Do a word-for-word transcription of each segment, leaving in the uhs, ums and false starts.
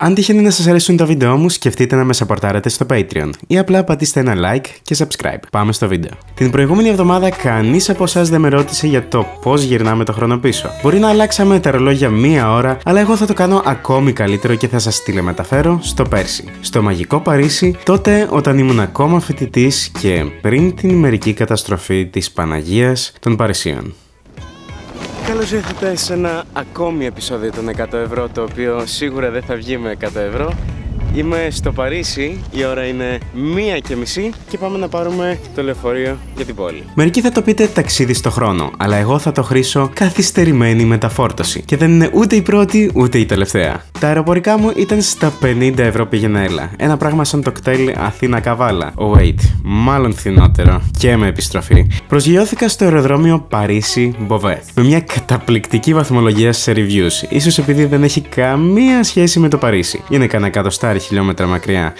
Αν τυχαίνει να σας αρέσουν τα βίντεό μου, σκεφτείτε να με σαπορτάρετε στο Patreon ή απλά πατήστε ένα like και subscribe. Πάμε στο βίντεο. Την προηγούμενη εβδομάδα κανείς από εσάς δεν με ρώτησε για το πώς γυρνάμε το χρόνο πίσω. Μπορεί να αλλάξαμε τα ρολόγια μία ώρα, αλλά εγώ θα το κάνω ακόμη καλύτερο και θα σας τηλεμεταφέρω στο πέρσι. Στο μαγικό Παρίσι, τότε όταν ήμουν ακόμα φοιτητής και πριν την ημερική καταστροφή της Παναγίας των Παρισίων. Καλώς ήρθατε σε ένα ακόμη επεισόδιο των εκατό ευρώ, το οποίο σίγουρα δεν θα βγει με εκατό ευρώ. Είμαι στο Παρίσι, η ώρα είναι μία και μισή και πάμε να πάρουμε το λεωφορείο για την πόλη. Μερικοί θα το πείτε ταξίδι στο χρόνο, αλλά εγώ θα το χρήσω καθυστερημένη μεταφόρτωση. Και δεν είναι ούτε η πρώτη ούτε η τελευταία. Τα αεροπορικά μου ήταν στα πενήντα ευρώ πήγαινα έλα. Ένα πράγμα σαν το κτέλ Αθήνα Καβάλα. Wait, μάλλον φθηνότερο. Και με επιστροφή. Προσγειώθηκα στο αεροδρόμιο Παρίσι Beauvais. Με μια καταπληκτική βαθμολογία σε reviews. Ίσως επειδή δεν έχει καμία σχέση με το Παρίσι. Είναι κανένα εκατοστάρι χιλιόμετρα μακριά.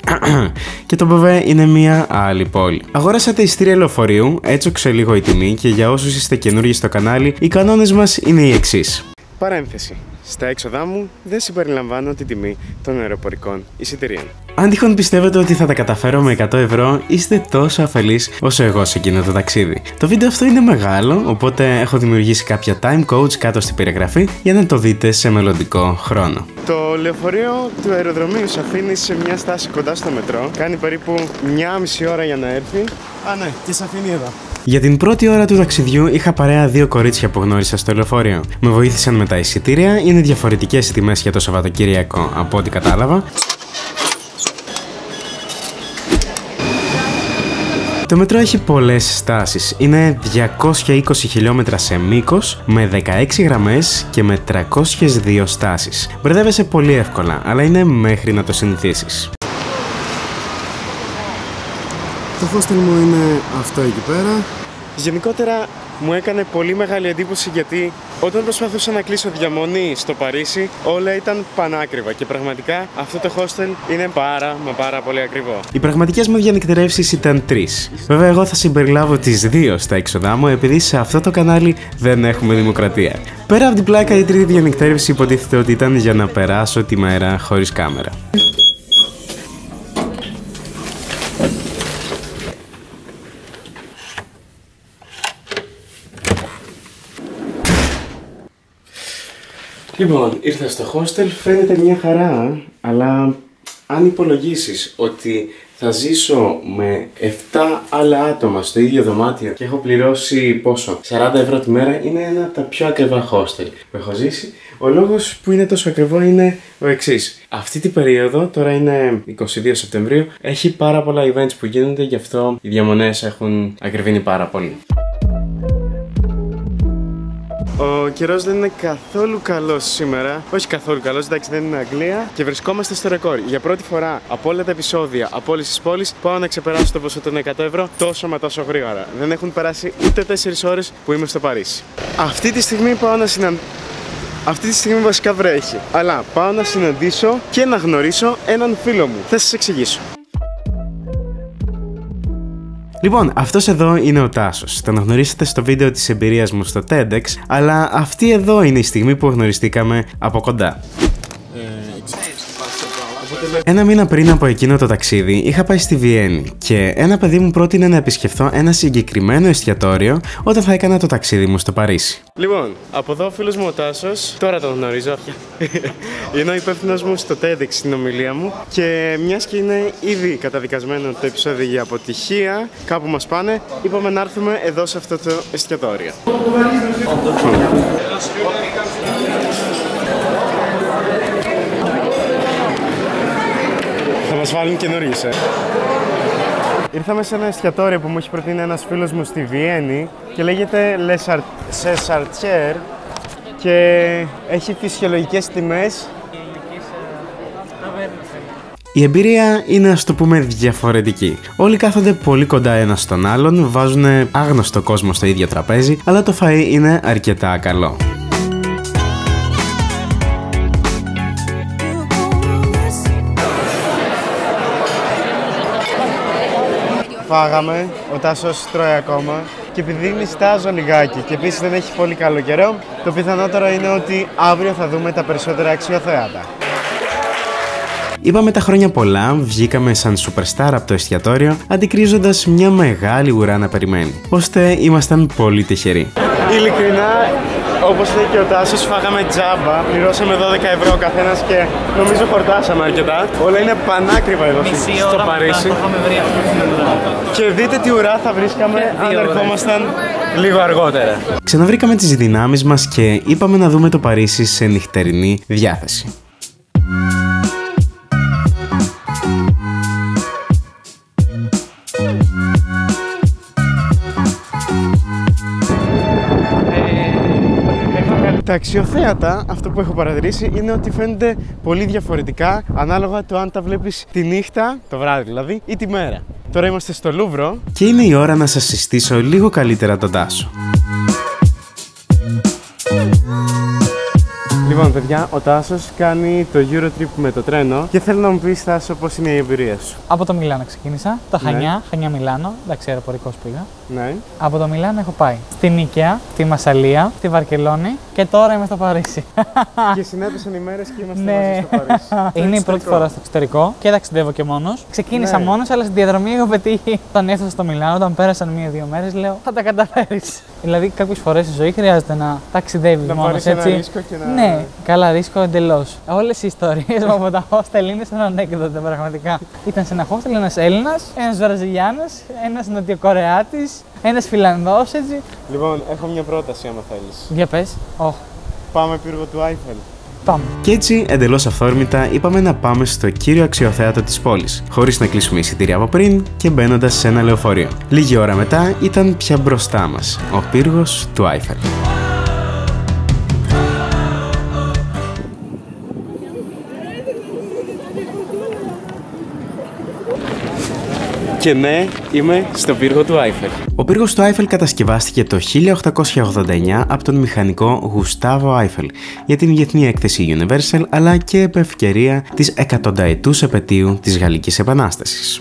Και το Beauvais είναι μια άλλη πόλη. Αγόρασα τα εισιτήρια λεωφορείου, έτσοξε λίγο η τιμή και για όσους είστε καινούργοι στο κανάλι, οι κανόνες μας είναι οι εξής. Παρένθεση. Στα έξοδά μου δεν συμπεριλαμβάνω την τιμή των αεροπορικών εισιτηρίων. Αν τυχόν πιστεύετε ότι θα τα καταφέρω με εκατό ευρώ, είστε τόσο αφελείς όσο εγώ σε εκείνο το ταξίδι. Το βίντεο αυτό είναι μεγάλο, οπότε έχω δημιουργήσει κάποια time codes κάτω στην περιγραφή για να το δείτε σε μελλοντικό χρόνο. Το λεωφορείο του αεροδρομίου σε αφήνει σε μια στάση κοντά στο μετρό. Κάνει περίπου μια μισή ώρα για να έρθει. Α, ναι, και σε αφήνει εδώ. Για την πρώτη ώρα του ταξιδιού είχα παρέα δύο κορίτσια που γνώρισα στο λεωφορείο. Με βοήθησαν με τα εισιτήρια, είναι διαφορετικές οι τιμές για το Σαββατοκύριακο από ό,τι κατάλαβα. Το μετρό έχει πολλές στάσεις. Είναι διακόσια είκοσι χιλιόμετρα σε μήκος, με δεκαέξι γραμμές και με τριακόσιες δύο στάσεις. Μπερδεύεσαι πολύ εύκολα, αλλά είναι μέχρι να το συνηθίσεις. Το hostel μου είναι αυτό εκεί πέρα. Γενικότερα μου έκανε πολύ μεγάλη εντύπωση, γιατί όταν προσπαθούσα να κλείσω διαμονή στο Παρίσι όλα ήταν πανάκριβα και πραγματικά αυτό το hostel είναι πάρα μα πάρα πολύ ακριβό. Οι πραγματικές μου διανυκτερεύσεις ήταν τρεις. Βέβαια εγώ θα συμπεριλάβω τις δύο στα έξοδά μου, επειδή σε αυτό το κανάλι δεν έχουμε δημοκρατία. Πέρα από την πλάκα, η τρίτη διανυκτερεύση υποτίθεται ότι ήταν για να περάσω τη μέρα χωρίς κάμερα. Λοιπόν, ήρθα στο hostel, φαίνεται μια χαρά, αλλά αν υπολογίσεις ότι θα ζήσω με επτά άλλα άτομα στο ίδιο δωμάτιο και έχω πληρώσει πόσο, σαράντα ευρώ τη μέρα, είναι ένα από τα πιο ακριβά hostel που έχω ζήσει. Ο λόγος που είναι τόσο ακριβό είναι ο εξής. Αυτή την περίοδο, τώρα είναι είκοσι δύο Σεπτεμβρίου, έχει πάρα πολλά events που γίνονται, γι' αυτό οι διαμονές έχουν ακριβήνει πάρα πολύ. Ο καιρός δεν είναι καθόλου καλός σήμερα. Όχι καθόλου καλός, εντάξει, δεν είναι Αγγλία. Και βρισκόμαστε στο ρεκόρ. Για πρώτη φορά από όλα τα επεισόδια, από όλες τις πόλεις, πάω να ξεπεράσω το ποσό των εκατό ευρώ τόσο μα τόσο γρήγορα. Δεν έχουν περάσει ούτε τέσσερις ώρες που είμαι στο Παρίσι. Αυτή τη στιγμή πάω να συναντήσω. Αυτή τη στιγμή βασικά βρέχει. Αλλά πάω να συναντήσω και να γνωρίσω έναν φίλο μου. Θα σας εξηγήσω. Λοιπόν, αυτός εδώ είναι ο Τάσος. Τον γνωρίσατε στο βίντεο της εμπειρίας μου στο TEDx, αλλά αυτή εδώ είναι η στιγμή που γνωριστήκαμε από κοντά. Ένα μήνα πριν από εκείνο το ταξίδι είχα πάει στη Βιέννη και ένα παιδί μου πρότεινε να επισκεφθώ ένα συγκεκριμένο εστιατόριο όταν θα έκανα το ταξίδι μου στο Παρίσι. Λοιπόν, από εδώ ο φίλος μου ο Τάσος, τώρα τον γνωρίζω. Είναι ο υπεύθυνος μου στο TEDx στην ομιλία μου και μιας και είναι ήδη καταδικασμένο το επεισόδιο για αποτυχία, κάπου μας πάνε, είπαμε να έρθουμε εδώ σε αυτό το εστιατόριο. Μας βάλουν καινούριες, ε. Ήρθαμε σε ένα εστιατόριο που μου έχει προτείνει ένας φίλος μου στη Βιέννη και λέγεται Le Cessartier και έχει φυσιολογικές τιμές. Η εμπειρία είναι, ας το πούμε, διαφορετική. Όλοι κάθονται πολύ κοντά ένας στον άλλον, βάζουν άγνωστο κόσμο στο ίδιο τραπέζι, αλλά το φαΐ είναι αρκετά καλό. Φάγαμε, ο Τάσος τρώει ακόμα και επειδή νηστάζω λιγάκι και επίσης δεν έχει πολύ καλό καιρό, το πιθανότερο είναι ότι αύριο θα δούμε τα περισσότερα αξιοθέατα. Είπαμε τα χρόνια πολλά, βγήκαμε σαν superstar από το εστιατόριο, αντικρίζοντας μια μεγάλη ουρά να περιμένει. Ώστε ήμασταν πολύ τυχεροί. Ειλικρινά, όπως λέει και ο Τάσος, φάγαμε τζάμπα. Πληρώσαμε δώδεκα ευρώ ο καθένας και νομίζω χορτάσαμε αρκετά. Όλα είναι πανάκριβα εδώ στο Παρίσι. Και δείτε τι ουρά θα βρίσκαμε αν ερχόμασταν λίγο αργότερα. Ξαναβρήκαμε τις δυνάμεις μας και είπαμε να δούμε το Παρίσι σε νυχτερινή διάθεση. Τα αξιοθέατα, αυτό που έχω παρατηρήσει, είναι ότι φαίνονται πολύ διαφορετικά ανάλογα το αν τα βλέπεις τη νύχτα, το βράδυ δηλαδή, ή τη μέρα. Τώρα είμαστε στο Λούβρο και είναι η ώρα να σας συστήσω λίγο καλύτερα τον Τάσο. Λοιπόν, παιδιά, ο Τάσος κάνει το Eurotrip με το τρένο και θέλω να μου πεις, Τάσο, πώς είναι η εμπειρία σου. Από το Μιλάνο ξεκίνησα, τα Χανιά, ναι. Χανιά Μιλάνο, εντάξει, αεροπορικός πήγα. Ναι. Από το Μιλάνο έχω πάει στην Ίκαια, στη Μασσαλία, στη Βαρκελόνη και τώρα είμαι στο Παρίσι. Και συνέβησαν οι μέρες και είμαστε μαζί στο Παρίσι. Είναι η πρώτη φορά στο εξωτερικό και ταξιδεύω και μόνος. Ξεκίνησα ναι. μόνος, αλλά στην διαδρομή έχω πετύχει. Όταν έφτασα στο Μιλάνο, όταν πέρασαν μία-δύο μέρες, λέω θα τα καταφέρεις. Δηλαδή, κάποιες φορές στη ζωή χρειάζεται να ταξιδεύεις μόνος, έτσι. Ένα ρίσκο και να... Ναι, καλά, ρίσκο εντελώς. Όλες οι ιστορίες μου από τα hostel είναι σαν ανέκδοτα πραγματικά. Ήταν σε ένα hostel ένας Έλληνας, ένας Βραζιλιάνος, ένας Νοτιοκορεάτης, ένας Φιλανδός, έτσι. Λοιπόν, έχω μια πρόταση άμα θέλεις. Για πες. Oh. Πάμε πύργο του Άιφελ. Πάμε. Και έτσι, εντελώς αυθόρμητα, είπαμε να πάμε στο κύριο αξιοθέατο της πόλης, χωρίς να κλείσουμε εισιτήρια από πριν και μπαίνοντας σε ένα λεωφορείο. Λίγη ώρα μετά ήταν πια μπροστά μας ο πύργος του Άιφελ. Και ναι, είμαι στο πύργο του Άιφελ. Ο πύργος του Άιφελ κατασκευάστηκε το χίλια οκτακόσια ογδόντα εννιά από τον μηχανικό Γουστάβο Άιφελ για την διεθνή έκθεση Universal, αλλά και επ' ευκαιρία της εκατονταετούς επετείου της Γαλλικής Επανάστασης.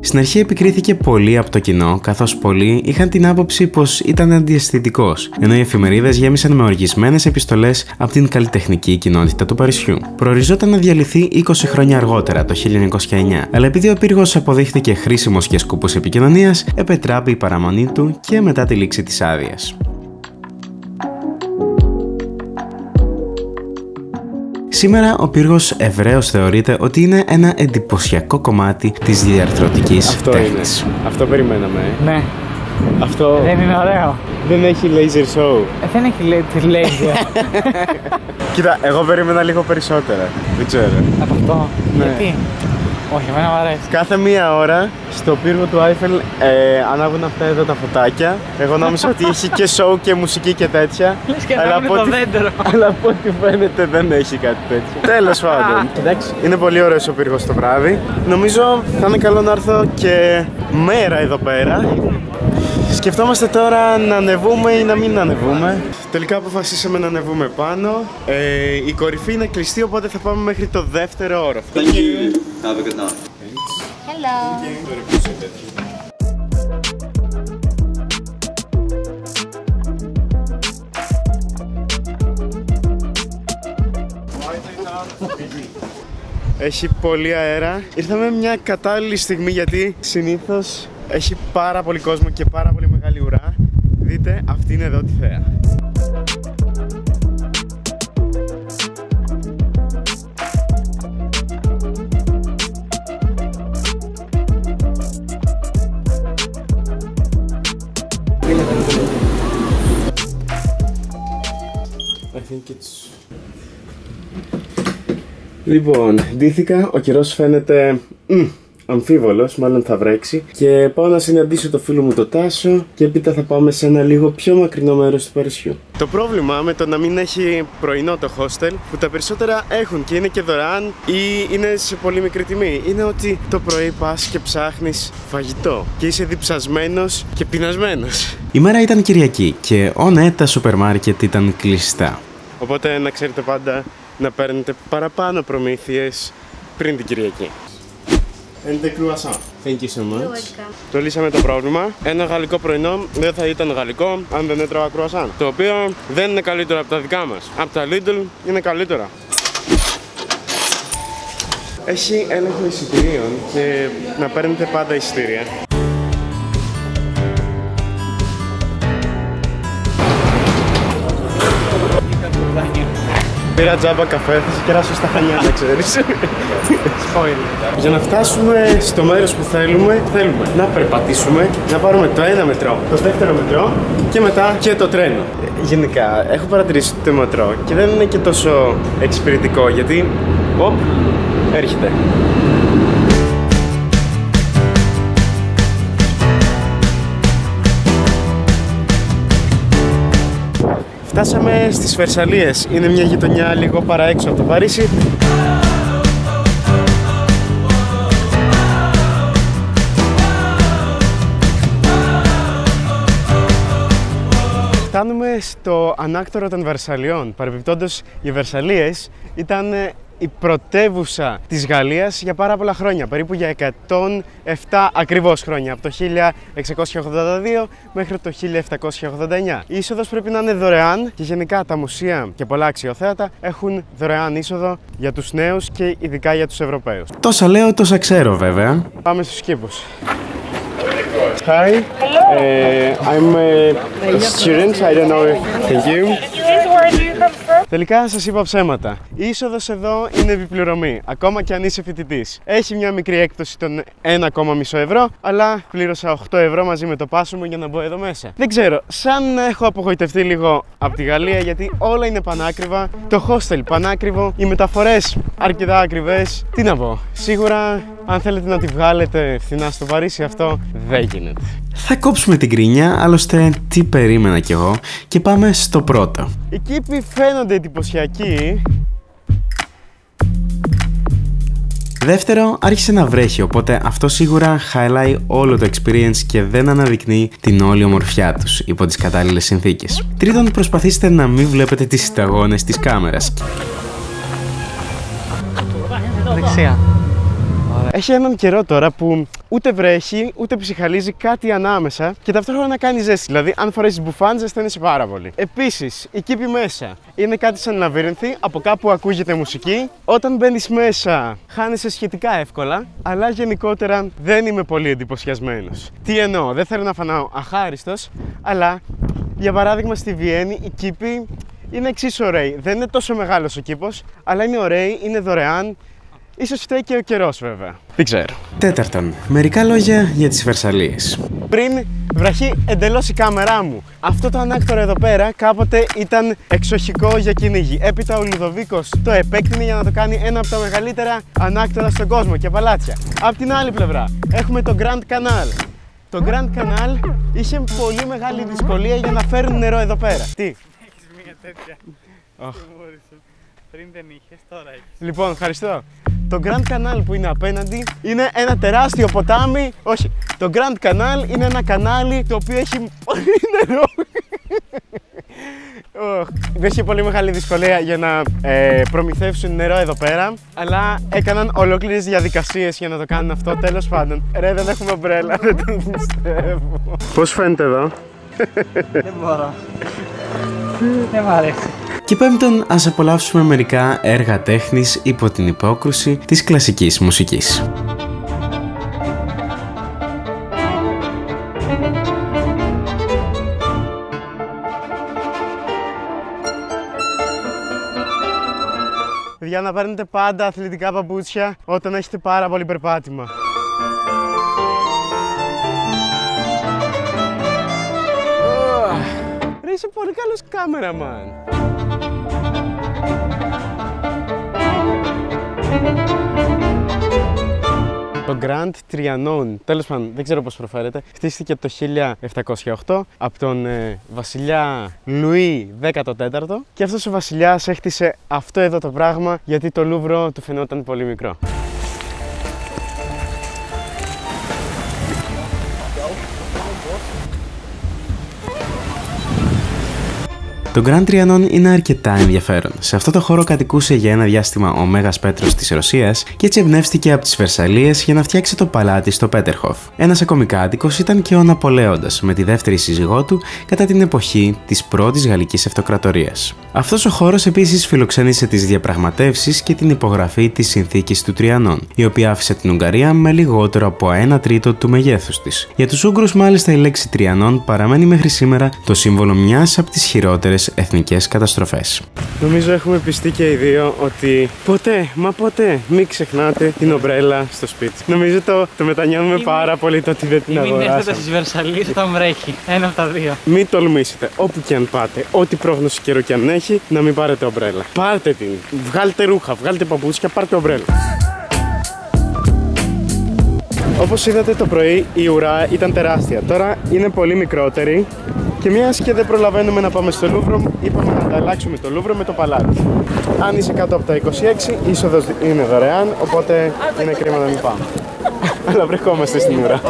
Στην αρχή επικρίθηκε πολύ από το κοινό, καθώς πολλοί είχαν την άποψη πως ήταν αντιαισθητικός, ενώ οι εφημερίδες γέμισαν με οργισμένες επιστολές από την καλλιτεχνική κοινότητα του Παρισιού. Προοριζόταν να διαλυθεί είκοσι χρόνια αργότερα, το χίλια εννιακόσια εννιά, αλλά επειδή ο πύργος αποδείχθηκε χρήσιμος για σκοπούς επικοινωνίας, επετράπη η παραμονή του και μετά τη λήξη της άδειας. Σήμερα ο πύργος ευρέως θεωρείται ότι είναι ένα εντυπωσιακό κομμάτι της διαρθρωτικής αυτό τέχνης. Είναι. Αυτό περιμέναμε. Ναι. Αυτό... Δεν είναι ωραίο. Δεν έχει laser show. Ε, δεν έχει laser. Κοίτα, εγώ περίμενα λίγο περισσότερα. Δεν ξέρω. Από αυτό. Ναι. Γιατί. Όχι, εμένα μου αρέσει. Κάθε μία ώρα στο πύργο του Άιφελ ε, ανάβουν αυτά εδώ τα φωτάκια. Εγώ νόμιζα ότι έχει και show και μουσική και τέτοια. Λες και αλλά από το τι... δέντρο. Αλλά από ό,τι φαίνεται δεν έχει κάτι τέτοιο. Τέλος πάντων. Εντάξει, είναι πολύ ωραίος ο πύργος το βράδυ. Νομίζω θα είναι καλό να έρθω και μέρα εδώ πέρα. Σκεφτόμαστε τώρα να ανεβούμε ή να μην ανεβούμε. Τελικά αποφασίσαμε να ανεβούμε πάνω. Ε, η κορυφή είναι κλειστή, οπότε θα πάμε μέχρι το δεύτερο όροφο. Thank you. Have a good night. Hello. Έχει πολύ αέρα. Ήρθαμε μια κατάλληλη στιγμή γιατί συνήθως έχει πάρα πολύ κόσμο και πάρα πολύ μεγάλη ουρά. Δείτε, αυτή είναι εδώ τη θέα. I think it's... Λοιπόν, ντύθηκα, ο καιρός φαίνεται... Mm. Αμφίβολος, μάλλον θα βρέξει. Και πάω να συναντήσω το φίλο μου το Τάσο και έπειτα θα πάμε σε ένα λίγο πιο μακρινό μέρος του Παρισιού. Το πρόβλημα με το να μην έχει πρωινό το hostel, που τα περισσότερα έχουν και είναι και δωρεάν ή είναι σε πολύ μικρή τιμή, είναι ότι το πρωί πας και ψάχνεις φαγητό και είσαι διψασμένος και πεινασμένος. Η μέρα ήταν Κυριακή και ό ναι, τα σούπερ μάρκετ ήταν κλειστά. Οπότε να ξέρετε πάντα να παίρνετε παραπάνω προμήθειες πριν την Κυριακή. and the croissant. Thank you so much. Το λύσαμε το πρόβλημα. Ένα γαλλικό πρωινό δεν θα ήταν γαλλικό αν δεν έτρωγα croissant. Το οποίο δεν είναι καλύτερο από τα δικά μας. Από τα Lidl είναι καλύτερα. Έχει έλεγχο εισιτηρίων και να παίρνετε πάντα εισιτήρια. Πήρα τζάμπα καφέ, θα σε κεράσω στα Χανιά, να ξέρεις. Για να φτάσουμε στο μέρος που θέλουμε, θέλουμε να περπατήσουμε, να πάρουμε το ένα μετρό, το δεύτερο μετρό και μετά και το τρένο. Γενικά, έχω παρατηρήσει το μετρό και δεν είναι και τόσο εξυπηρετικό, γιατί, οπ, έρχεται. Φτάσαμε στις Βερσαλίες, είναι μια γειτονιά λίγο παραέξω από το Παρίσι. Φτάνουμε στο ανάκτορο των Βερσαλιών. Παρεμπιπτόντως, οι Βερσαλίες ήταν η πρωτεύουσα της Γαλλίας για πάρα πολλά χρόνια, περίπου για εκατόν επτά ακριβώς χρόνια, από το χίλια εξακόσια ογδόντα δύο μέχρι το χίλια επτακόσια ογδόντα εννιά. Η είσοδος πρέπει να είναι δωρεάν και γενικά τα μουσεία και πολλά αξιοθέατα έχουν δωρεάν είσοδο για τους νέους και ειδικά για τους Ευρωπαίους. Τόσα λέω, τόσα ξέρω βέβαια. Πάμε στους κήπους. Hi, uh, I'm a student, I don't know if... Thank you. Τελικά σας είπα ψέματα. Η είσοδος εδώ είναι επιπληρωμή, ακόμα και αν είσαι φοιτητής. Έχει μια μικρή έκπτωση των ένα κόμμα πέντε ευρώ, αλλά πλήρωσα οκτώ ευρώ μαζί με το πάσο μου για να μπω εδώ μέσα. Δεν ξέρω, σαν έχω απογοητευτεί λίγο από τη Γαλλία, γιατί όλα είναι πανάκριβα. Το hostel πανάκριβο, οι μεταφορές αρκετά ακριβές. Τι να πω, σίγουρα αν θέλετε να τη βγάλετε φθηνά στο Παρίσι, αυτό δεν γίνεται. Θα κόψουμε την κρίνια, άλλωστε τι περίμενα κι εγώ, και πάμε στο πρώτο. Οι κήποι φαίνονται εντυπωσιακοί. Δεύτερο, άρχισε να βρέχει, οπότε αυτό σίγουρα χαλάει όλο το experience και δεν αναδεικνύει την όλη ομορφιά τους υπό τις κατάλληλες συνθήκες. Τρίτον, προσπαθήστε να μην βλέπετε τις σταγόνες της κάμερας. Δεξιά. Έχει έναν καιρό τώρα που ούτε βρέχει, ούτε ψυχαλίζει, κάτι ανάμεσα και ταυτόχρονα κάνει ζέστη. Δηλαδή, αν φορέσεις μπουφάν, ζεσταίνεσαι πάρα πολύ. Επίσης, η κήπη μέσα είναι κάτι σαν λαβύρινθη, από κάπου ακούγεται μουσική. Όταν μπαίνεις μέσα, χάνεσαι σχετικά εύκολα, αλλά γενικότερα δεν είμαι πολύ εντυπωσιασμένος. Τι εννοώ, δεν θέλω να φανάω αχάριστος, αλλά για παράδειγμα στη Βιέννη η κήπη είναι εξής ωραίοι. Δεν είναι τόσο μεγάλος ο κήπος, αλλά είναι ωραίοι, είναι δωρεάν. Ίσως φταίει και ο καιρός βέβαια. Δεν ξέρω. Τέταρτον, μερικά λόγια για τις Βερσαλίες. Πριν βραχεί εντελώς η κάμερά μου. Αυτό το ανάκτορο εδώ πέρα κάποτε ήταν εξοχικό για κυνήγι. Έπειτα ο Λουδοβίκος το επέκτηνε για να το κάνει ένα από τα μεγαλύτερα ανάκτορα στον κόσμο και παλάτσια. Απ' την άλλη πλευρά έχουμε το Grand Canal. Το Grand Canal είχε πολύ μεγάλη δυσκολία για να φέρουν νερό εδώ πέρα. Τι? Έχεις μια τέτοια. Oh. Πριν δεν είχες, τώρα έχεις. Λοιπόν, ευχαριστώ. Το Grand Canal που είναι απέναντι είναι ένα τεράστιο ποτάμι. Όχι, το Grand Canal είναι ένα κανάλι το οποίο έχει πολύ νερό. Υπήρχε πολύ μεγάλη δυσκολία για να ε, προμηθεύσουν νερό εδώ πέρα, αλλά έκαναν ολόκληρες διαδικασίες για να το κάνουν αυτό. Τέλος πάντων, ρε, δεν έχουμε ομπρέλα, δεν το πιστεύω. Πώς φαίνεται εδώ? Δεν μπορώ. Δεν μ' αρέσει. Και πέμπτον, ας απολαύσουμε μερικά έργα τέχνης υπό την υπόκρουση της κλασικής μουσικής. Για να παίρνετε πάντα αθλητικά παπούτσια όταν έχετε πάρα πολύ περπάτημα. Ρε, είσαι πολύ καλός κάμεραμαν. Το Grand Trianon, τέλος πάντων, δεν ξέρω πώς προφέρεται, χτίστηκε το χίλια επτακόσια οκτώ από τον ε, βασιλιά Λουί δέκατο τέταρτο και αυτός ο βασιλιάς έχτισε αυτό εδώ το πράγμα γιατί το Λούβρο του φαινόταν πολύ μικρό. Το Grand Trianon είναι αρκετά ενδιαφέρον. Σε αυτό το χώρο κατοικούσε για ένα διάστημα ο Μέγας Πέτρος της Ρωσίας και έτσι εμπνεύστηκε από τις Βερσαλίες για να φτιάξει το παλάτι στο Πέτερχοφ. Ένας ακόμη κάτοικος ήταν και ο Ναπολέοντα με τη δεύτερη σύζυγό του κατά την εποχή της πρώτης Γαλλικής Αυτοκρατορίας. Αυτός ο χώρος επίσης φιλοξένησε τις διαπραγματεύσεις και την υπογραφή της Συνθήκης του Trianon, η οποία άφησε την Ουγγαρία με λιγότερο από ένα τρίτο του μεγέθους της. Για τους Ούγγρους, μάλιστα, η λέξη Trianon παραμένει μέχρι σήμερα το σύμβολο μιας από τις χειρότερες εθνικές καταστροφές. Νομίζω έχουμε πιστεί και οι δύο ότι ποτέ, μα ποτέ, μην ξεχνάτε την ομπρέλα στο σπίτι. Νομίζω το, το μετανιώνουμε Είμαι... πάρα πολύ το ότι δεν την αγοράσαμε. Μην έρθετε στις Βερσαλίες όταν βρέχει. Ένα από τα δύο. Μην τολμήσετε, όπου και αν πάτε, ό,τι πρόγνωση καιρό και αν έχει, να μην πάρετε ομπρέλα. Πάρτε την, βγάλτε ρούχα, βγάλτε παπούτσια, πάρτε ομπρέλα. Όπως είδατε το πρωί, η ουρά ήταν τεράστια. Τώρα είναι πολύ μικρότερη. Και μιας και δεν προλαβαίνουμε να πάμε στο Λούβρο, είπαμε να ανταλλάξουμε το Λούβρο με το παλάτι. Αν είσαι κάτω από τα είκοσι έξι, η είσοδος είναι δωρεάν, οπότε είναι κρίμα να μην πάμε. Αλλά βρισκόμαστε στην ουρά.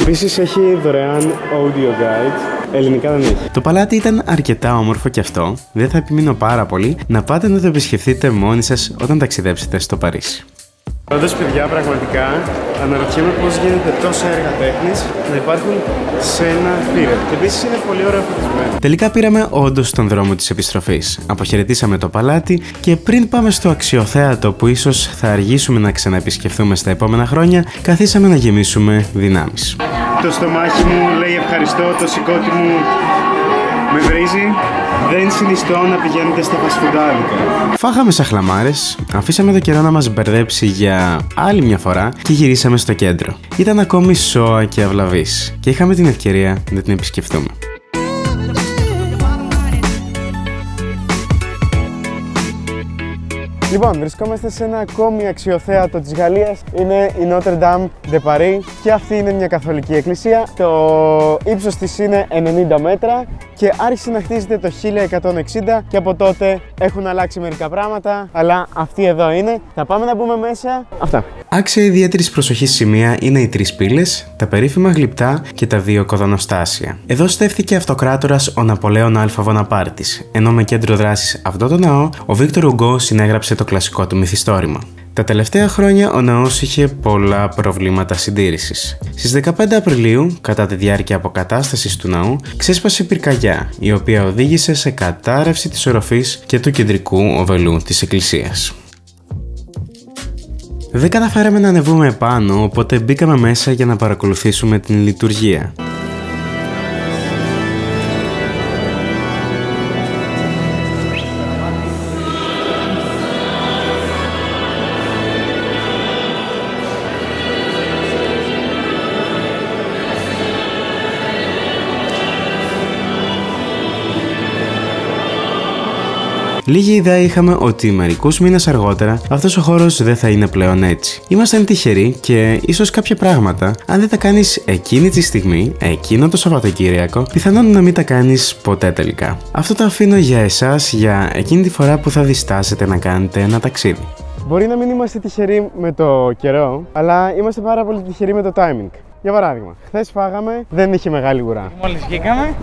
Επίσης έχει δωρεάν audio guide. Ελληνικά δεν έχει. Το παλάτι ήταν αρκετά όμορφο και αυτό, δεν θα επιμείνω πάρα πολύ, να πάτε να το επισκεφτείτε μόνοι σας όταν ταξιδέψετε στο Παρίσι. Όντως, παιδιά, πραγματικά αναρωτιέμαι πώς γίνεται τόσα έργα τέχνης να υπάρχουν σε ένα θύρα. Και επίσης είναι πολύ ωραία φωτισμένο. Τελικά πήραμε όντως τον δρόμο της επιστροφής. Αποχαιρετήσαμε το παλάτι και πριν πάμε στο αξιοθέατο που ίσως θα αργήσουμε να ξαναεπισκεφθούμε στα επόμενα χρόνια, καθίσαμε να γεμίσουμε δυνάμεις. Το στομάχι μου λέει ευχαριστώ, το σηκώτη μου με βρίζει. Δεν συνιστώ να πηγαίνετε στα φασφουντάδικα. Φάγαμε σαχλαμάρες, αφήσαμε το καιρό να μας μπερδέψει για άλλη μια φορά και γυρίσαμε στο κέντρο. Ήταν ακόμη σώα και αυλαβής και είχαμε την ευκαιρία να την επισκεφτούμε. Λοιπόν, βρισκόμαστε σε ένα ακόμη αξιοθέατο της Γαλλίας. Είναι η Notre Dame de Paris και αυτή είναι μια καθολική εκκλησία. Το ύψος της είναι ενενήντα μέτρα και άρχισε να χτίζεται το χίλια εκατόν εξήντα και από τότε έχουν αλλάξει μερικά πράγματα, αλλά αυτή εδώ είναι. Θα πάμε να μπούμε μέσα. Αυτά. Άξια ιδιαίτερης προσοχής σημεία είναι οι τρεις πύλες, τα περίφημα γλυπτά και τα δύο κοδωνοστάσια. Εδώ στέφθηκε αυτοκράτορας ο Ναπολέων Α. Βοναπάρτης, ενώ με κέντρο δράσης αυτό το ναό ο Βίκτορ Ουγκώ συνέγραψε το κλασικό του μυθιστόρημα. Τα τελευταία χρόνια ο ναός είχε πολλά προβλήματα συντήρησης. Στις δεκαπέντε Απριλίου, κατά τη διάρκεια αποκατάστασης του ναού, ξέσπασε πυρκαγιά, η οποία οδήγησε σε κατάρρευση της οροφής και του κεντρικού οβελού της εκκλησίας. Δεν καταφέραμε να ανεβούμε επάνω, οπότε μπήκαμε μέσα για να παρακολουθήσουμε την λειτουργία. Λίγη ιδέα είχαμε ότι μερικούς μήνες αργότερα αυτός ο χώρος δεν θα είναι πλέον έτσι. Ήμασταν τυχεροί και ίσως κάποια πράγματα, αν δεν τα κάνεις εκείνη τη στιγμή, εκείνο το Σαββατοκύριακο, πιθανόν να μην τα κάνεις ποτέ τελικά. Αυτό το αφήνω για εσάς για εκείνη τη φορά που θα διστάσετε να κάνετε ένα ταξίδι. Μπορεί να μην είμαστε τυχεροί με το καιρό, αλλά είμαστε πάρα πολύ τυχεροί με το timing. Για παράδειγμα, χθες φάγαμε, δεν είχε μεγάλη ουρά. Μόλις βγήκαμε.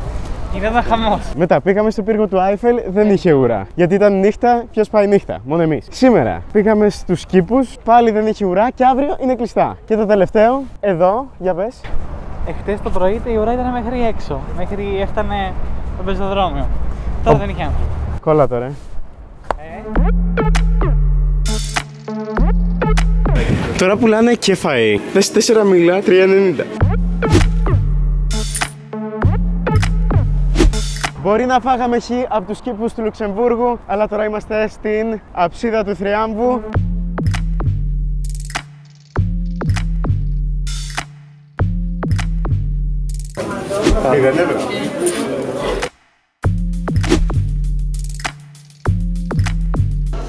Ήταν χαμός. Μετά πήγαμε στο πύργο του Άιφελ, δεν είχε ουρά. Γιατί ήταν νύχτα, ποιος πάει νύχτα, μόνο εμείς. Σήμερα πήγαμε στους κήπους, πάλι δεν είχε ουρά και αύριο είναι κλειστά. Και το τελευταίο, εδώ, για πες. Εχθές το πρωί η ουρά ήταν μέχρι έξω, μέχρι έφτανε το πεζοδρόμιο. Τώρα oh. δεν είχε άνθρωπο. Κόλλα τώρα. Ε. Τώρα πουλάνε και φαΐ. Δες τέσσερα μήλα, τρία ενενήντα. Μπορεί να φάγαμε χ από τους κήπους του Λουξεμβούργου, αλλά τώρα είμαστε στην αψίδα του Θριάμβου.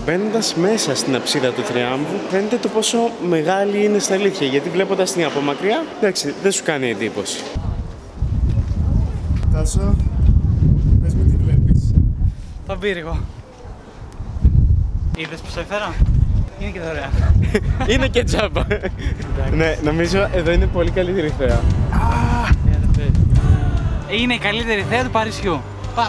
Μπαίνοντας μέσα στην αψίδα του Τριάμβου, φαίνεται το πόσο μεγάλη είναι στα αλήθεια, γιατί βλέποντας την από μακριά, εντάξει, δεν σου κάνει εντύπωση. Τάσο. Τον πύργο. Είδες που σε έφερα. Είναι και δωρεάν. Είναι και τζάμπα. Ναι, νομίζω εδώ είναι πολύ καλύτερη θέα. είναι η καλύτερη θέα του Παρισιού. Πάμε!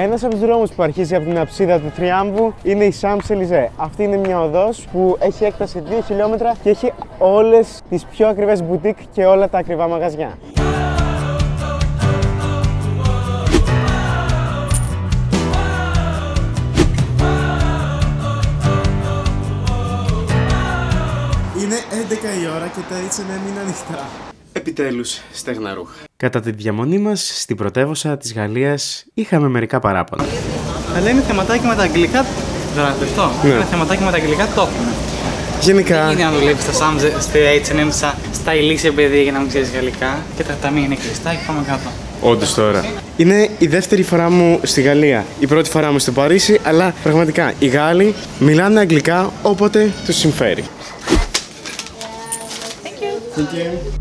Ένας από τους δρόμους που αρχίζει από την αψίδα του Τριάμβου είναι η Champs-Élysées. Αυτή είναι μια οδός που έχει έκταση δύο χιλιόμετρα και έχει όλες τις πιο ακριβές μπουτίκ και όλα τα ακριβά μαγαζιά. Είναι έντεκα η ώρα και τα έιτς εν εμ είναι ανοιχτά. Επιτέλους, στεγνά ρούχα. Κατά τη διαμονή μας στην πρωτεύουσα της Γαλλίας είχαμε μερικά παράπονα. Αλλά είναι θεματάκι με τα αγγλικά. Δραστευτό. Ναι. Είναι θεματάκι με τα αγγλικά, το έχουμε. Γενικά. Δεν είναι να δουλεύει στα έιτς εν εμ, στα ηλίσια παιδεία για να μην ξέρεις γαλλικά. Και τα ταμεία είναι κλειστά και πάμε κάτω. Όντως τώρα. Είναι η δεύτερη φορά μου στη Γαλλία. Η πρώτη φορά μου στο Παρίσι, αλλά πραγματικά οι Γάλλοι μιλάνε αγγλικά όποτε τους συμφέρει. Thank you. Thank you.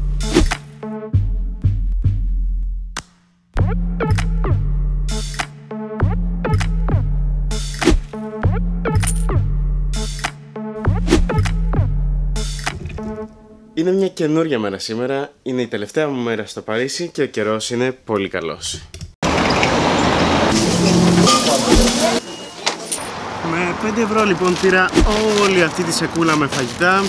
Είναι μια καινούρια μέρα σήμερα, είναι η τελευταία μου μέρα στο Παρίσι και ο καιρός είναι πολύ καλός. Με πέντε ευρώ λοιπόν πήρα όλη αυτή τη σακούλα με φαγητά.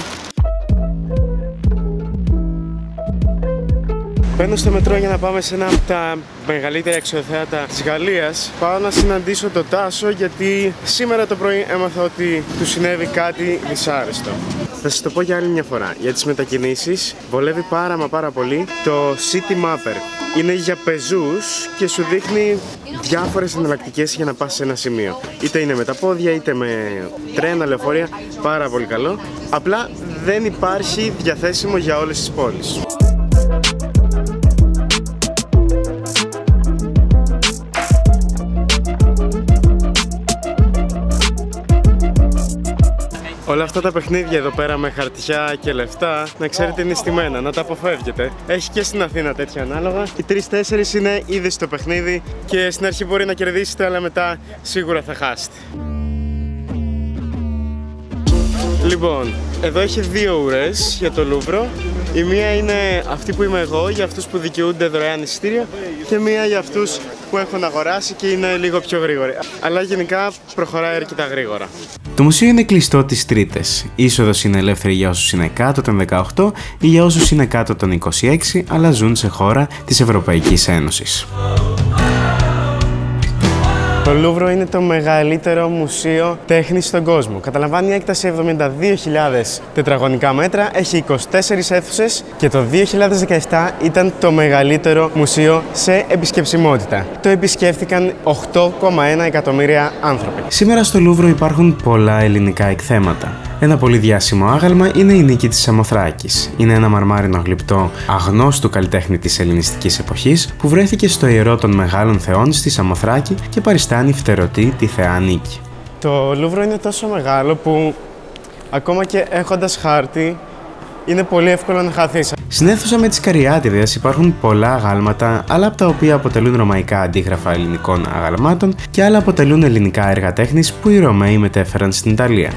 Μπαίνω στο μετρό για να πάμε σε ένα από τα μεγαλύτερα εξωθέατα της Γαλλίας. Πάω να συναντήσω τον Τάσο γιατί σήμερα το πρωί έμαθα ότι του συνέβη κάτι δυσάρεστο. Θα σας το πω για άλλη μια φορά. Για τις μετακινήσεις βολεύει πάρα μα πάρα πολύ το City Mapper. Είναι για πεζούς και σου δείχνει διάφορες εναλλακτικές για να πας σε ένα σημείο. Είτε είναι με τα πόδια, είτε με τρένα, λεωφορεία. Πάρα πολύ καλό. Απλά δεν υπάρχει διαθέσιμο για όλες τις πόλεις. Όλα αυτά τα παιχνίδια εδώ πέρα με χαρτιά και λεφτά, να ξέρετε είναι στημένα, να τα αποφεύγετε. Έχει και στην Αθήνα τέτοια ανάλογα. Οι τρεις τέσσερις είναι ήδη στο παιχνίδι και στην αρχή μπορεί να κερδίσετε, αλλά μετά σίγουρα θα χάσετε. Λοιπόν, εδώ έχει δύο ουρές για το Λούβρο. Η μία είναι αυτή που είμαι εγώ, για αυτούς που δικαιούνται δωρεάν εισιτήρια, και μία για αυτούς που έχουν αγοράσει και είναι λίγο πιο γρήγορη. Αλλά γενικά προχωράει αρκετά γρήγορα. Το μουσείο είναι κλειστό τις Τρίτες. Η είσοδος είναι ελεύθερη για όσους είναι κάτω των δεκαοκτώ ή για όσους είναι κάτω των είκοσι έξι, αλλά ζουν σε χώρα της Ευρωπαϊκής Ένωσης. Το Λούβρο είναι το μεγαλύτερο μουσείο τέχνης στον κόσμο. Καταλαμβάνει έκταση εβδομήντα δύο χιλιάδες τετραγωνικά μέτρα, έχει είκοσι τέσσερις αίθουσες και το δύο χιλιάδες δεκαεπτά ήταν το μεγαλύτερο μουσείο σε επισκεψιμότητα. Το επισκέφθηκαν οκτώ κόμμα ένα εκατομμύρια άνθρωποι. Σήμερα στο Λούβρο υπάρχουν πολλά ελληνικά εκθέματα. Ένα πολύ διάσημο άγαλμα είναι η Νίκη της Σαμοθράκης. Είναι ένα μαρμάρινο γλυπτό αγνώστου καλλιτέχνη της ελληνιστικής εποχής που βρέθηκε στο ιερό των Μεγάλων Θεών στη Σαμοθράκη και παριστάνει φτερωτή τη θεά Νίκη. Το Λούβρο είναι τόσο μεγάλο που ακόμα και έχοντας χάρτη είναι πολύ εύκολο να χαθείς. Στην αίθουσα με τις Καριάτιδες υπάρχουν πολλά αγάλματα, άλλα από τα οποία αποτελούν ρωμαϊκά αντίγραφα ελληνικών αγαλμάτων και άλλα αποτελούν ελληνικά έργα τέχνης που οι Ρωμαίοι μετέφεραν στην Ιταλία.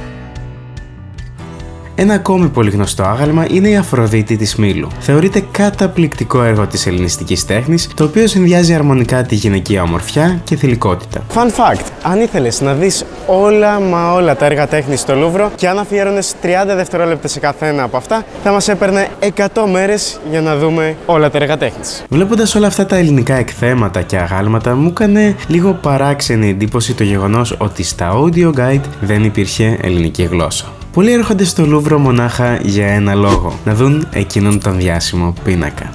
Ένα ακόμη πολύ γνωστό άγαλμα είναι η Αφροδίτη της Μήλου. Θεωρείται καταπληκτικό έργο της ελληνιστικής τέχνης, το οποίο συνδυάζει αρμονικά τη γυναικεία ομορφιά και θηλυκότητα. Fun fact! Αν ήθελες να δεις όλα μα όλα τα έργα τέχνης στο Λούβρο και αν αφιέρωνες τριάντα δευτερόλεπτα σε καθένα από αυτά, θα μας έπαιρνε εκατό μέρες για να δούμε όλα τα έργα τέχνης. Βλέποντας όλα αυτά τα ελληνικά εκθέματα και αγάλματα, μου έκανε λίγο παράξενη εντύπωση το γεγονός ότι στα audio guide δεν υπήρχε ελληνική γλώσσα. Πολλοί έρχονται στο Λούβρο μονάχα για ένα λόγο, να δουν εκείνον τον διάσημο πίνακα.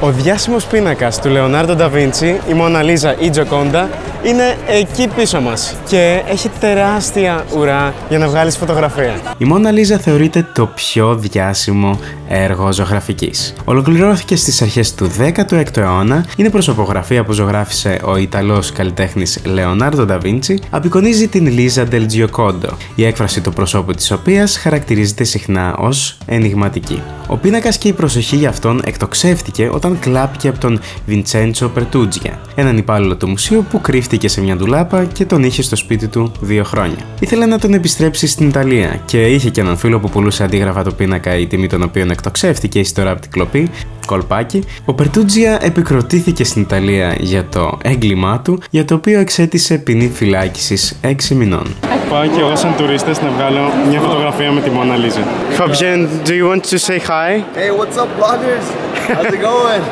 Ο διάσημος πίνακας του Λεωνάρντο Νταβίντσι, η Μοναλίζα ή Τζοκόντα, είναι εκεί πίσω μας και έχει τεράστια ουρά για να βγάλεις φωτογραφία. Η Μοναλίζα θεωρείται το πιο διάσημο έργο ζωγραφικής. Ολοκληρώθηκε στις αρχές του δέκατου έκτου αιώνα, είναι προσωπογραφία που ζωγράφησε ο Ιταλός καλλιτέχνης Λεωνάρντο Νταβίντσι, απεικονίζει την Λίζα del Giocondo, η έκφραση του προσώπου της οποίας χαρακτηρίζεται συχνά ως ενιγματική. Ο πίνακας και η προσοχή για αυτόν εκτοξεύτηκε όταν κλάπηκε από τον Βιντσέντσο Περτούτζια, έναν υπάλληλο του μουσείου που κρύφτηκε σε μια ντουλάπα και τον είχε στο σπίτι του δύο χρόνια. Ήθελε να τον επιστρέψει στην Ιταλία και είχε και έναν φίλο που πουλούσε αντίγραφα του πίνακα, η τιμή των οποίων εκτοξεύτηκε ύστερα από την κλοπή, κολπάκι. Ο Περτούτζια επικροτήθηκε στην Ιταλία για το έγκλημά του, για το οποίο εξέτησε ποινή φυλάκισης έξι μηνών. Πάω και εγώ σαν τουρίστας να βγάλω μια φωτογραφία με τη Μοναλίζα. Fabien, do you want to say hi? Hey, what's up, bloggers? How's it going?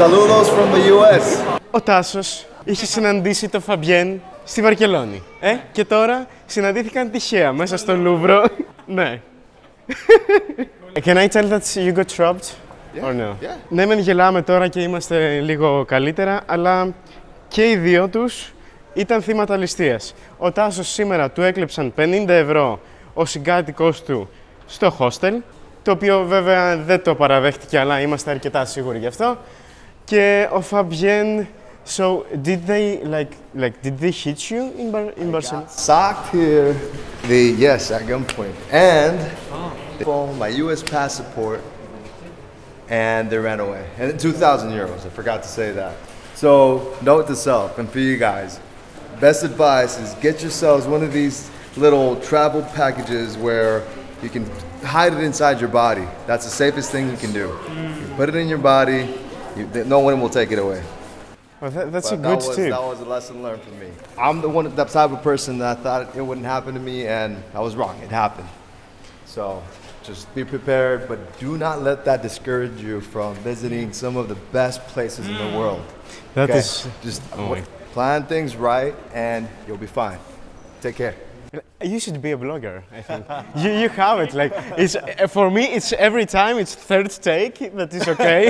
Saludos from the γιου ες. Ο Τάσος είχε συναντήσει το Fabien στη Βαρκελόνη. Ε, και τώρα συναντήθηκαν τυχαία μέσα στο Λούβρο. Ναι. Can I tell that you got robbed? Yeah. Or no? Yeah. Ναι, μεν γελάμε τώρα και είμαστε λίγο καλύτερα, αλλά και οι δύο τους ήταν θύματα ληστείας. Ο Τάσος σήμερα του έκλεψαν πενήντα ευρώ ο συγκάτοικός του στο hostel, το οποίο βέβαια δεν το παραδέχτηκε, αλλά είμαστε αρκετά σίγουροι γι' αυτό. Και ο Fabien, so did they like like did they hit you in Bar in Barcelona? I got socked here. The yes, at gunpoint, and they found my γιου ες passport, and they ran away. And two thousand euros. I forgot to say that. So note to self and for you guys. Best advice is get yourselves one of these little travel packages where you can hide it inside your body. That's the safest thing you can do. You put it in your body, you, no one will take it away. Well, that, that's but a good that was, tip. That was a lesson learned from me. I'm the one, that type of person that I thought it wouldn't happen to me, and I was wrong. It happened. So just be prepared, but do not let that discourage you from visiting some of the best places in the world. That okay? is just. Oh wait. Plan things right and you'll be fine. Take care. You should be a blogger, I think. you, you have it, like, it's, for me it's every time, it's third take, that is okay.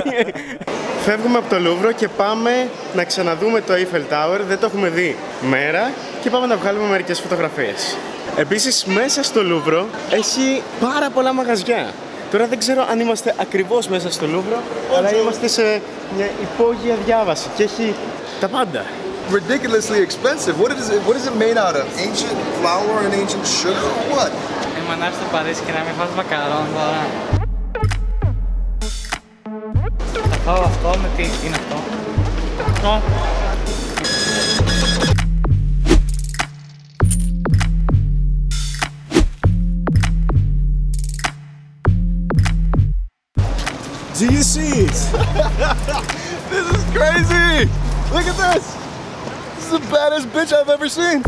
Φεύγουμε από το Λούβρο και πάμε να ξαναδούμε το Eiffel Tower, δεν το έχουμε δει μέρα, και πάμε να βγάλουμε μερικές φωτογραφίες. Επίσης, μέσα στο Λούβρο έχει πάρα πολλά μαγαζιά. Τώρα δεν ξέρω αν είμαστε ακριβώς μέσα στο Λούβρο, αλλά είμαστε σε μια υπόγεια διάβαση και έχει τα πάντα. Ridiculously expensive. What is it? What is it made out of? Ancient flour and ancient sugar? Or what? Εμανάρ στο Παρίσι και να μην φας μακαρόν τώρα. Θα φάω αυτό με τι είναι αυτό. Αυτό. Do you see it? This is crazy. Look at this. This is the baddest bitch I've ever seen.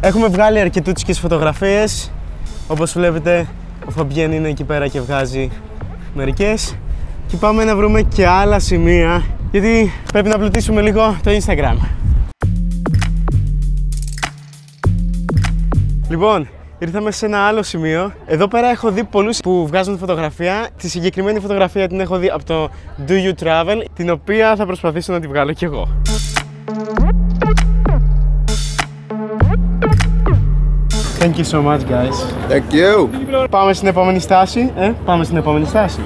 Έχουμε βγάλει αρκετούτσικες φωτογραφίες. Όπως βλέπετε, ο Fabien είναι εκεί πέρα και βγάζει μερικές. Και πάμε να βρούμε και άλλα σημεία, γιατί πρέπει να πλουτίσουμε λίγο το Instagram. Λοιπόν, ήρθαμε σε ένα άλλο σημείο. Εδώ πέρα έχω δει πολλούς που βγάζουν φωτογραφία. Τη συγκεκριμένη φωτογραφία την έχω δει από το Do You Travel, την οποία θα προσπαθήσω να τη βγάλω κι εγώ. Thank you so much, guys. Thank you. Πάμε στην επόμενη στάση, ε? Πάμε στην επόμενη στάση.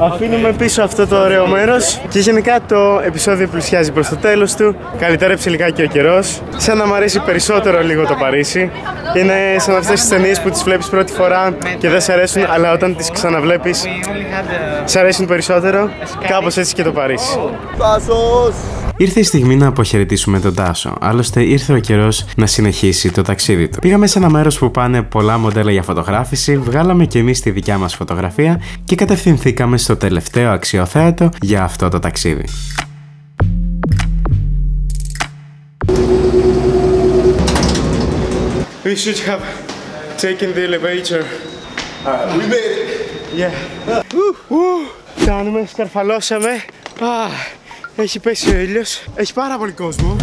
Αφήνουμε πίσω αυτό το ωραίο μέρος και γενικά το επεισόδιο πλησιάζει προς το τέλος του. Καλυτέρεψε λιγάκι ο καιρός. Σαν να μ' αρέσει περισσότερο λίγο το Παρίσι. Είναι σαν αυτές τις ταινίες που τις βλέπεις πρώτη φορά και δεν σ' αρέσουν, αλλά όταν τις ξαναβλέπεις σ' αρέσουν περισσότερο. Κάπως έτσι και το Παρίσι. Ήρθε η στιγμή να αποχαιρετήσουμε τον Τάσο. Άλλωστε, ήρθε ο καιρός να συνεχίσει το ταξίδι του. Πήγαμε σε ένα μέρος που πάνε πολλά μοντέλα για φωτογράφηση, βγάλαμε και εμείς τη δικιά μας φωτογραφία και κατευθυνθήκαμε στο τελευταίο αξιοθέατο για αυτό το ταξίδι. We should have taken the elevator. Right, we made it. Yeah. Ου, ου, φτάνουμε, σκαρφαλώσαμε. Α, έχει πέσει ο ήλιος. Έχει πάρα πολύ κόσμο.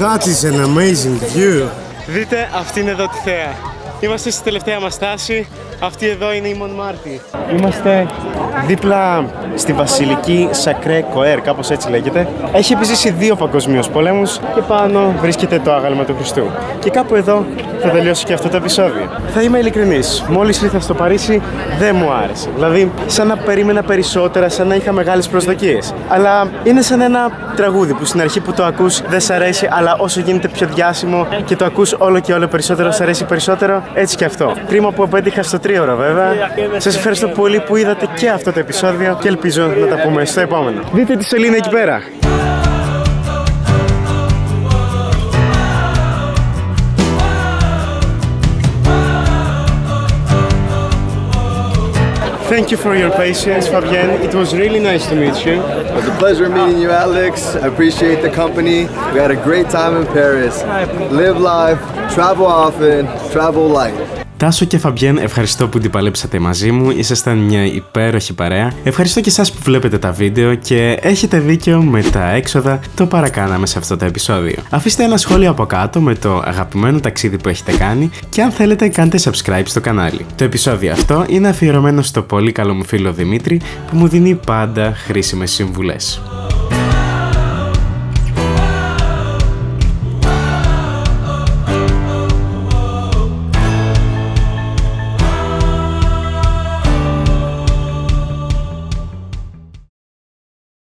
That is an amazing view. Δείτε αυτήν εδώ τη θέα. Είμαστε στη τελευταία μας στάση. Αυτή εδώ είναι η Μονμάρτη. Είμαστε δίπλα στη βασιλική Σακρέ Κοέρ, κάπως έτσι λέγεται. Έχει επιζήσει δύο παγκοσμίους πολέμους και πάνω βρίσκεται το άγαλμα του Χριστού. Και κάπου εδώ θα τελειώσει και αυτό το επεισόδιο. Θα είμαι ειλικρινής. Μόλις ήρθα στο Παρίσι δεν μου άρεσε. Δηλαδή, σαν να περίμενα περισσότερα, σαν να είχα μεγάλες προσδοκίες. Αλλά είναι σαν ένα τραγούδι που στην αρχή που το ακούς δεν σ' αρέσει, αλλά όσο γίνεται πιο διάσημο και το ακούς όλο και όλο περισσότερο, σ' αρέσει περισσότερο. Έτσι και αυτό. Κρίμα που απέτυχα στο τρίωρο βέβαια. Σας ευχαριστώ πολύ που είδατε και αυτό το επεισόδιο και ελπίζω να τα πούμε στο επόμενο. Δείτε τη σελίδα εκεί πέρα. Thank you for your patience, Fabien. It was really nice to meet you. It was a pleasure meeting you, Alex. I appreciate the company. We had a great time in Paris. Live life, travel often, travel light. Τάσο και Φαμπιέν, ευχαριστώ που την παλέψατε μαζί μου, ήσασταν μια υπέροχη παρέα. Ευχαριστώ και εσάς που βλέπετε τα βίντεο και έχετε δίκιο με τα έξοδα, το παρακάναμε σε αυτό το επεισόδιο. Αφήστε ένα σχόλιο από κάτω με το αγαπημένο ταξίδι που έχετε κάνει και αν θέλετε κάντε subscribe στο κανάλι. Το επεισόδιο αυτό είναι αφιερωμένο στο πολύ καλό μου φίλο Δημήτρη που μου δίνει πάντα χρήσιμες συμβουλές.